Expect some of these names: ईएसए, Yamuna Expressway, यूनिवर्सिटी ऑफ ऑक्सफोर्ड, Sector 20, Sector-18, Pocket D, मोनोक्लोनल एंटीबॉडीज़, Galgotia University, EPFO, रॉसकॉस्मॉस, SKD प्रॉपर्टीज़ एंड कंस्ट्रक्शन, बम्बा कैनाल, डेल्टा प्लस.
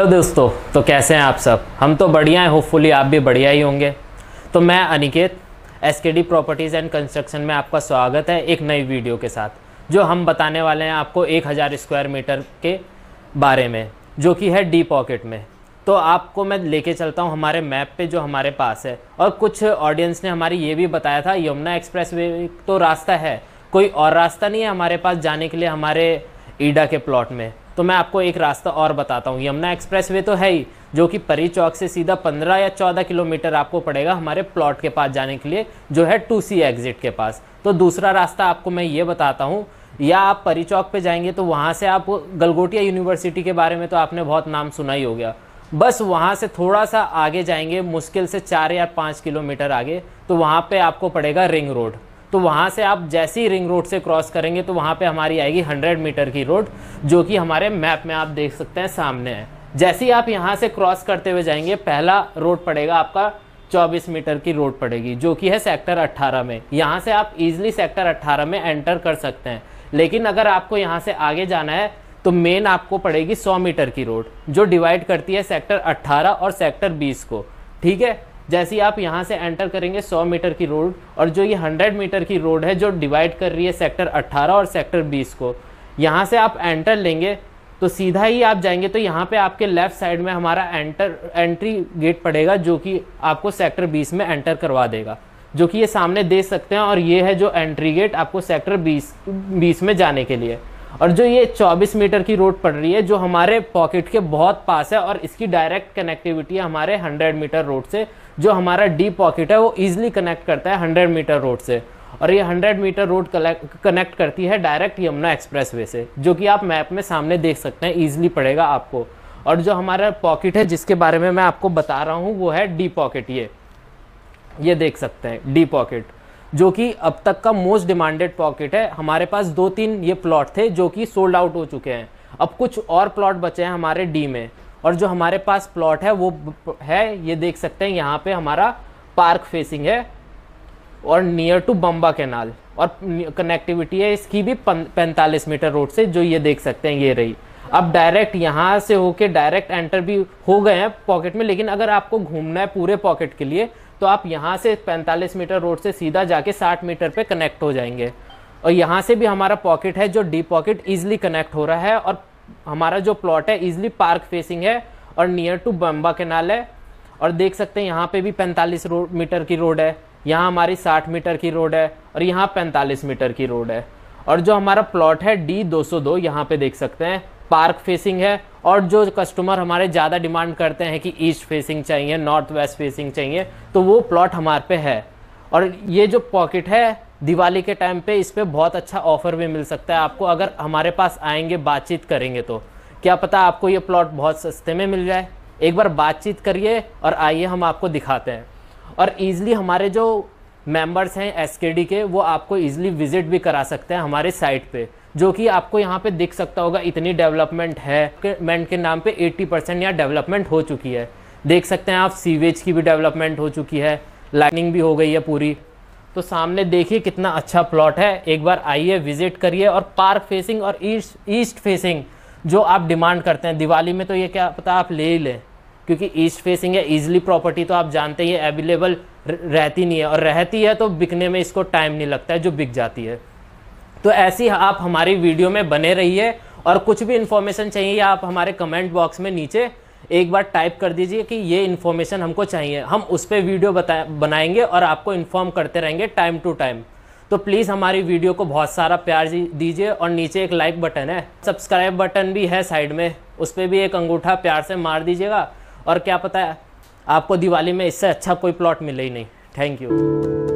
Hello दोस्तों, तो कैसे हैं आप सब। हम तो बढ़िया हैं, होपफुली आप भी बढ़िया ही होंगे। तो मैं Aniket SKD प्रॉपर्टीज़ एंड कंस्ट्रक्शन में आपका स्वागत है एक नई वीडियो के साथ, जो हम बताने वाले हैं आपको 1000 स्क्वायर मीटर के बारे में, जो कि है डी पॉकेट में। तो आपको मैं लेके चलता हूँ हमारे मैप पे जो हमारे पास है। और कुछ ऑडियंस ने हमारी ये भी बताया था, यमुना एक्सप्रेसवे तो रास्ता है, कोई और रास्ता नहीं है हमारे पास जाने के लिए हमारे ईडा के प्लॉट में। तो मैं आपको एक रास्ता और बताता हूँ। यमुना एक्सप्रेसवे तो है ही, जो कि परी चौक से सीधा 15 या 14 किलोमीटर आपको पड़ेगा हमारे प्लॉट के पास जाने के लिए, जो है 2C एग्जिट के पास। तो दूसरा रास्ता आपको मैं ये बताता हूँ, या आप परी चौक पे जाएंगे तो वहाँ से आप गलगोटिया यूनिवर्सिटी के बारे में तो आपने बहुत नाम सुना ही हो गया। बस वहाँ से थोड़ा सा आगे जाएंगे, मुश्किल से 4 या 5 किलोमीटर आगे, तो वहाँ पर आपको पड़ेगा रिंग रोड। तो वहाँ से आप जैसे ही रिंग रोड से क्रॉस करेंगे तो वहाँ पे हमारी आएगी 100 मीटर की रोड, जो कि हमारे मैप में आप देख सकते हैं सामने है। जैसे ही आप यहाँ से क्रॉस करते हुए जाएंगे, पहला रोड पड़ेगा आपका 24 मीटर की रोड पड़ेगी, जो कि है सेक्टर 18 में। यहाँ से आप इजीली सेक्टर 18 में एंटर कर सकते हैं। लेकिन अगर आपको यहाँ से आगे जाना है तो मेन आपको पड़ेगी 100 मीटर की रोड, जो डिवाइड करती है सेक्टर 18 और सेक्टर 20 को, ठीक है। जैसे ही आप यहाँ से एंटर करेंगे 100 मीटर की रोड, और जो ये 100 मीटर की रोड है जो डिवाइड कर रही है सेक्टर 18 और सेक्टर 20 को, यहाँ से आप एंटर लेंगे तो सीधा ही आप जाएंगे तो यहाँ पे आपके लेफ़्ट साइड में हमारा एंट्री गेट पड़ेगा, जो कि आपको सेक्टर 20 में एंटर करवा देगा, जो कि ये सामने देख सकते हैं। और ये है जो एंट्री गेट आपको सेक्टर 20 में जाने के लिए। और जो ये 24 मीटर की रोड पड़ रही है, जो हमारे पॉकेट के बहुत पास है, और इसकी डायरेक्ट कनेक्टिविटी है हमारे 100 मीटर रोड से, जो हमारा डी पॉकेट है वो ईजिली कनेक्ट करता है 100 मीटर रोड से। और ये 100 मीटर रोड कनेक्ट करती है डायरेक्ट यमुना एक्सप्रेसवे से, जो कि आप मैप में सामने देख सकते हैं, ईजिली पड़ेगा आपको। और जो हमारा पॉकेट है जिसके बारे में मैं आपको बता रहा हूँ वो है डी पॉकेट। ये देख सकते हैं डी पॉकेट, जो कि अब तक का मोस्ट डिमांडेड पॉकेट है। हमारे पास 2-3 ये प्लॉट थे जो कि सोल्ड आउट हो चुके हैं, अब कुछ और प्लॉट बचे हैं हमारे डी में। और जो हमारे पास प्लॉट है वो है, ये देख सकते हैं, यहाँ पे हमारा पार्क फेसिंग है और नियर टू बम्बा कैनाल, और कनेक्टिविटी है इसकी भी 45 मीटर रोड से, जो ये देख सकते हैं, ये रही। अब डायरेक्ट यहाँ से होके डायरेक्ट एंटर भी हो गए हैं पॉकेट में, लेकिन अगर आपको घूमना है पूरे पॉकेट के लिए तो आप यहाँ से 45 मीटर रोड से सीधा जाके 60 मीटर पे कनेक्ट हो जाएंगे। और यहाँ से भी हमारा पॉकेट है जो डी पॉकेट ईजिली कनेक्ट हो रहा है, और हमारा जो प्लॉट है ईजिली पार्क फेसिंग है और नियर टू बम्बा कैनाल है। और देख सकते हैं यहाँ पे भी 45 मीटर की रोड है, यहाँ हमारी 60 मीटर की रोड है, और यहाँ 45 मीटर की रोड है। और जो हमारा प्लॉट है D202, यहाँ पे देख सकते हैं पार्क फेसिंग है, और जो कस्टमर हमारे ज़्यादा डिमांड करते हैं कि ईस्ट फेसिंग चाहिए, नॉर्थ वेस्ट फेसिंग चाहिए, तो वो प्लॉट हमारे पे है। और ये जो पॉकेट है दिवाली के टाइम पे इस पर बहुत अच्छा ऑफ़र भी मिल सकता है आपको, अगर हमारे पास आएंगे बातचीत करेंगे तो क्या पता आपको ये प्लॉट बहुत सस्ते में मिल जाए। एक बार बातचीत करिए और आइए, हम आपको दिखाते हैं। और ईज़िली हमारे जो मेंबर्स हैं SKD के, वो आपको ईज़िली विज़िट भी करा सकते हैं हमारे साइट पे, जो कि आपको यहाँ पे दिख सकता होगा इतनी डेवलपमेंट है। डेवलपमेंट के नाम पे 80% यहाँ डेवलपमेंट हो चुकी है, देख सकते हैं आप। सीवेज की भी डेवलपमेंट हो चुकी है, लाइटनिंग भी हो गई है पूरी। तो सामने देखिए कितना अच्छा प्लॉट है, एक बार आइए विज़िट करिए। और पार्क फेसिंग और ईस्ट फेसिंग जो आप डिमांड करते हैं दिवाली में, तो ये क्या पता आप ले ही लें, क्योंकि ईस्ट फेसिंग है ईजिली प्रॉपर्टी तो आप जानते ही अवेलेबल रहती नहीं है, और रहती है तो बिकने में इसको टाइम नहीं लगता है, जो बिक जाती है। तो ऐसी आप हमारी वीडियो में बने रहिए, और कुछ भी इन्फॉर्मेशन चाहिए आप हमारे कमेंट बॉक्स में नीचे एक बार टाइप कर दीजिए कि ये इन्फॉर्मेशन हमको चाहिए, हम उस पर वीडियो बनाएंगे और आपको इन्फॉर्म करते रहेंगे टाइम टू टाइम। तो प्लीज़ हमारी वीडियो को बहुत सारा प्यार दीजिए, और नीचे एक लाइक बटन है, सब्सक्राइब बटन भी है साइड में, उस पर भी एक अंगूठा प्यार से मार दीजिएगा। और क्या पता है आपको दिवाली में इससे अच्छा कोई प्लॉट मिले ही नहीं। Thank you.